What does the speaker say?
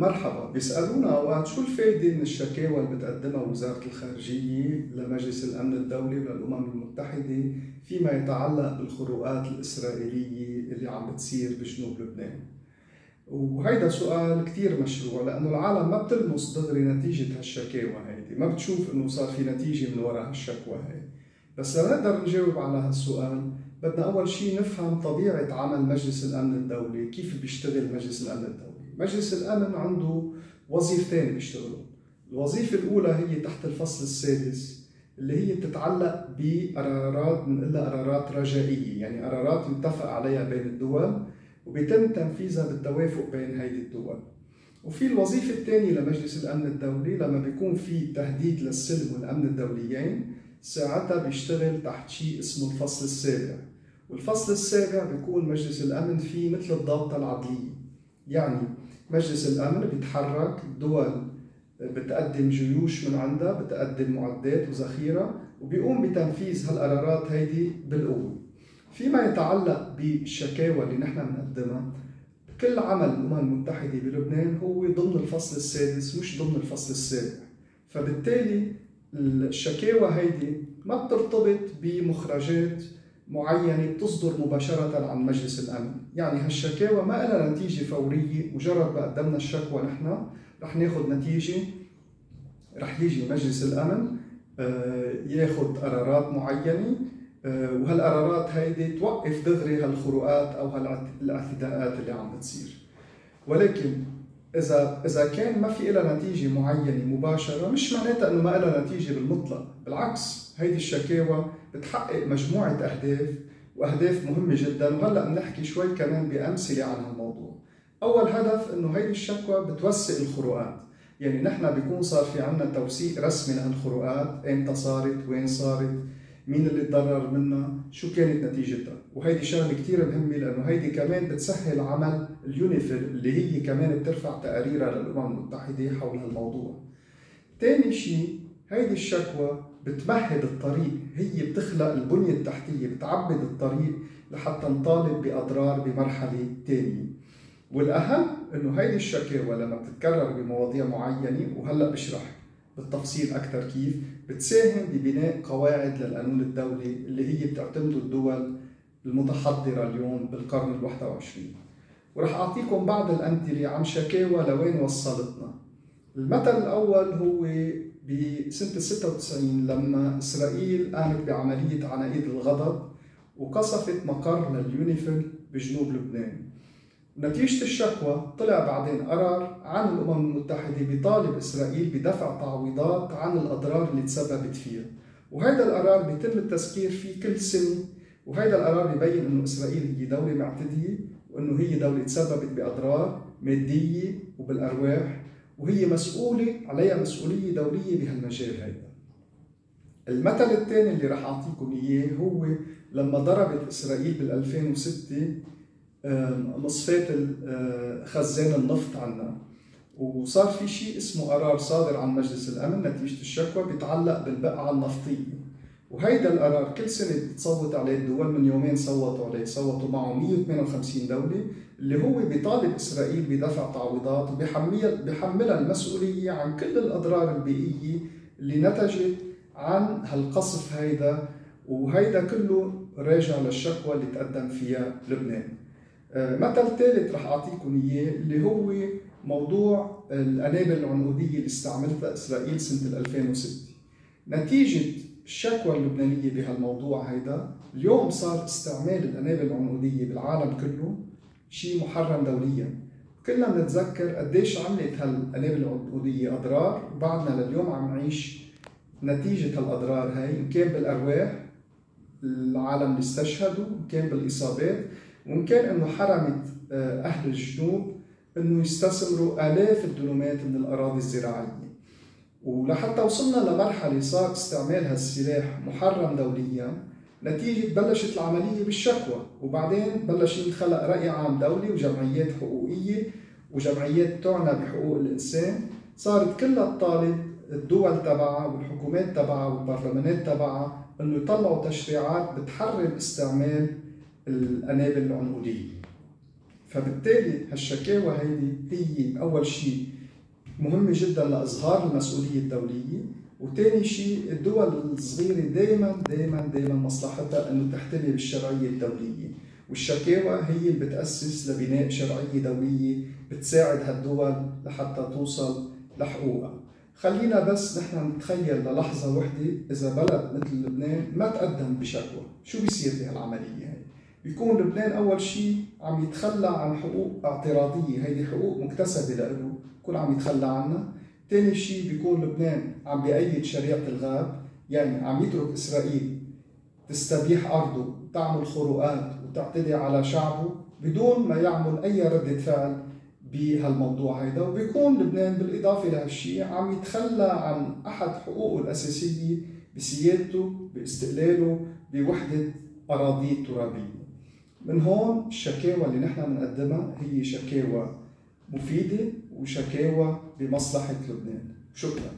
مرحبا. بيسألونا اوقات شو الفائدة من الشكاوى اللي بتقدمها وزارة الخارجية لمجلس الأمن الدولي وللأمم المتحدة فيما يتعلق بالخروقات الإسرائيلية اللي عم بتصير بجنوب لبنان. وهيدا سؤال كتير مشروع، لأنه العالم ما بتلمس دغري نتيجة هالشكاوى هيدي، ما بتشوف إنه صار في نتيجة من وراء هالشكوى هيدي. بس لنقدر نجاوب على هالسؤال بدنا أول شيء نفهم طبيعة عمل مجلس الأمن الدولي، كيف بيشتغل مجلس الأمن الدولي. مجلس الأمن عنده وظيفتين بيشتغلوا. الوظيفة الأولى هي تحت الفصل السادس اللي هي بتتعلق بقرارات بنقولها قرارات رجائية، يعني قرارات متفق عليها بين الدول وبيتم تنفيذها بالتوافق بين هيدي الدول. وفي الوظيفة الثانية لمجلس الأمن الدولي لما بيكون في تهديد للسلم والأمن الدوليين، ساعتها بيشتغل تحت شيء اسمه الفصل السابع. والفصل السابع بيكون مجلس الأمن فيه مثل الضابطة العدلية، يعني مجلس الأمن بيتحرك، الدول بتقدم جيوش من عندها، بتقدم معدات وذخيرة، وبيقوم بتنفيذ هالقرارات هيدي بالقوة. فيما يتعلق بالشكاوى اللي نحن بنقدمها، كل عمل الأمم المتحدة بلبنان هو ضمن الفصل السادس مش ضمن الفصل السابع، فبالتالي الشكاوى هيدي ما بترتبط بمخرجات معينة بتصدر مباشرة عن مجلس الأمن، يعني هالشكاوى ما لها نتيجة فورية. مجرد ما قدمنا الشكوى نحن رح ناخذ نتيجة، رح يجي مجلس الأمن ياخذ قرارات معينة، وهالقرارات هيدي توقف دغري هالخروقات أو هالاعتداءات اللي عم بتصير. ولكن إذا كان ما في إلها نتيجة معينة مباشرة، مش معناتها إنه ما إلها نتيجة بالمطلق، بالعكس هيدي الشكاوى بتحقق مجموعة أهداف، وأهداف مهمة جدا، وهلا بنحكي شوي كمان بأمثلة عن هالموضوع. أول هدف إنه هيدي الشكوى بتوثق الخروقات، يعني نحن بيكون صار في عندنا توثيق رسمي لهالخروقات، إمتى صارت، وين صارت، مين اللي تضرر منها، شو كانت نتيجتها. وهيدي شغله كثير مهمه لانه هيدي كمان بتسهل عمل اليونيفيل اللي هي كمان بترفع تقاريرها للامم المتحده حول هالموضوع. ثاني شيء، هيدي الشكوى بتمهد الطريق، هي بتخلق البنيه التحتيه، بتعبد الطريق لحتى نطالب باضرار بمرحله ثانيه. والاهم انه هيدي الشكاوى لما بتتكرر بمواضيع معينه، وهلا بشرح بالتفصيل اكثر كيف، بتساهم ببناء قواعد للقانون الدولي اللي هي بتعتمده الدول المتحضره اليوم بالقرن ال21. ورح اعطيكم بعض الامثله عن شكاوى لوين وصلتنا. المثل الاول هو بسنه 96 لما اسرائيل قامت بعمليه عناقيد الغضب وقصفت مقر لليونيفيل بجنوب لبنان. نتيجة الشكوى طلع بعدين قرار عن الأمم المتحدة بيطالب إسرائيل بدفع تعويضات عن الأضرار اللي تسببت فيها، وهذا القرار بيتم التذكير فيه كل سنة، وهذا القرار بيبين إنه إسرائيل هي دولة معتدية، وإنه هي دولة تسببت بأضرار مادية وبالأرواح، وهي مسؤولة، عليها مسؤولية دولية بهالمجال هذا. المثل الثاني اللي رح أعطيكم إياه هو لما ضربت إسرائيل بال2006 مصفات خزان النفط عنا، وصار في شيء اسمه قرار صادر عن مجلس الأمن نتيجة الشكوى بيتعلق بالبقعة النفطية. وهيدا القرار كل سنة بتصوت عليه الدول، من يومين صوتوا عليه، صوتوا معه 158 دولة، اللي هو بيطالب إسرائيل بدفع تعويضات وبيحملها المسؤولية عن كل الأضرار البيئية اللي نتجت عن هالقصف هيدا، وهيدا كله راجع للشكوى اللي تقدم فيها لبنان. مثل ثالث رح اعطيكم اياه اللي هو موضوع القنابل العنقوديه اللي استعملتها اسرائيل سنه 2006. نتيجه الشكوى اللبنانيه بهالموضوع هيدا، اليوم صار استعمال القنابل العنقوديه بالعالم كله شيء محرم دوليا. كلنا بنتذكر قديش عملت هالقنابل العنقوديه اضرار، وبعدنا لليوم عم نعيش نتيجه هالاضرار هي، ان كان بالارواح العالم اللي استشهدوا، ان كان بالاصابات، وإن كان إنه حرمت أهل الجنوب إنه يستثمروا آلاف الدنومات من الأراضي الزراعية. ولحتى وصلنا لمرحلة صار استعمال هالسلاح محرم دوليا، نتيجة بلشت العملية بالشكوى، وبعدين بلش ينخلق رأي عام دولي وجمعيات حقوقية وجمعيات تعنى بحقوق الإنسان، صارت كلها تطالب الدول تبعها والحكومات تبعها والبرلمانات تبعها إنه يطلعوا تشريعات بتحرم استعمال القنابل العنقودية. فبالتالي هالشكاوى هي أول شيء مهمة جدا لإظهار المسؤولية الدولية، وثاني شيء الدول الصغيرة دائما دائما دائما مصلحتها إنه تحتمي بالشرعية الدولية، والشكاوى هي اللي بتأسس لبناء شرعية دولية بتساعد هالدول لحتى توصل لحقوقها. خلينا بس نحن نتخيل للحظة وحدة إذا بلد مثل لبنان ما تقدم بشكوى، شو بيصير بهالعملية هي؟ بيكون لبنان أول شيء عم يتخلى عن حقوق اعتراضية، هيدي حقوق مكتسبة لإله، بيكون عم يتخلى عنها. تاني شيء بيكون لبنان عم بيأيد شريعة الغاب، يعني عم يترك إسرائيل تستبيح أرضه، تعمل خروقات وتعتدي على شعبه بدون ما يعمل أي ردة فعل بهالموضوع هيدا. وبيكون لبنان بالإضافة لهالشيء عم يتخلى عن أحد حقوقه الأساسية بسيادته، باستقلاله، بوحدة أراضيه الترابية. من هون الشكاوى اللي نحن بنقدمها هي شكاوى مفيدة وشكاوى بمصلحة لبنان. شكرا.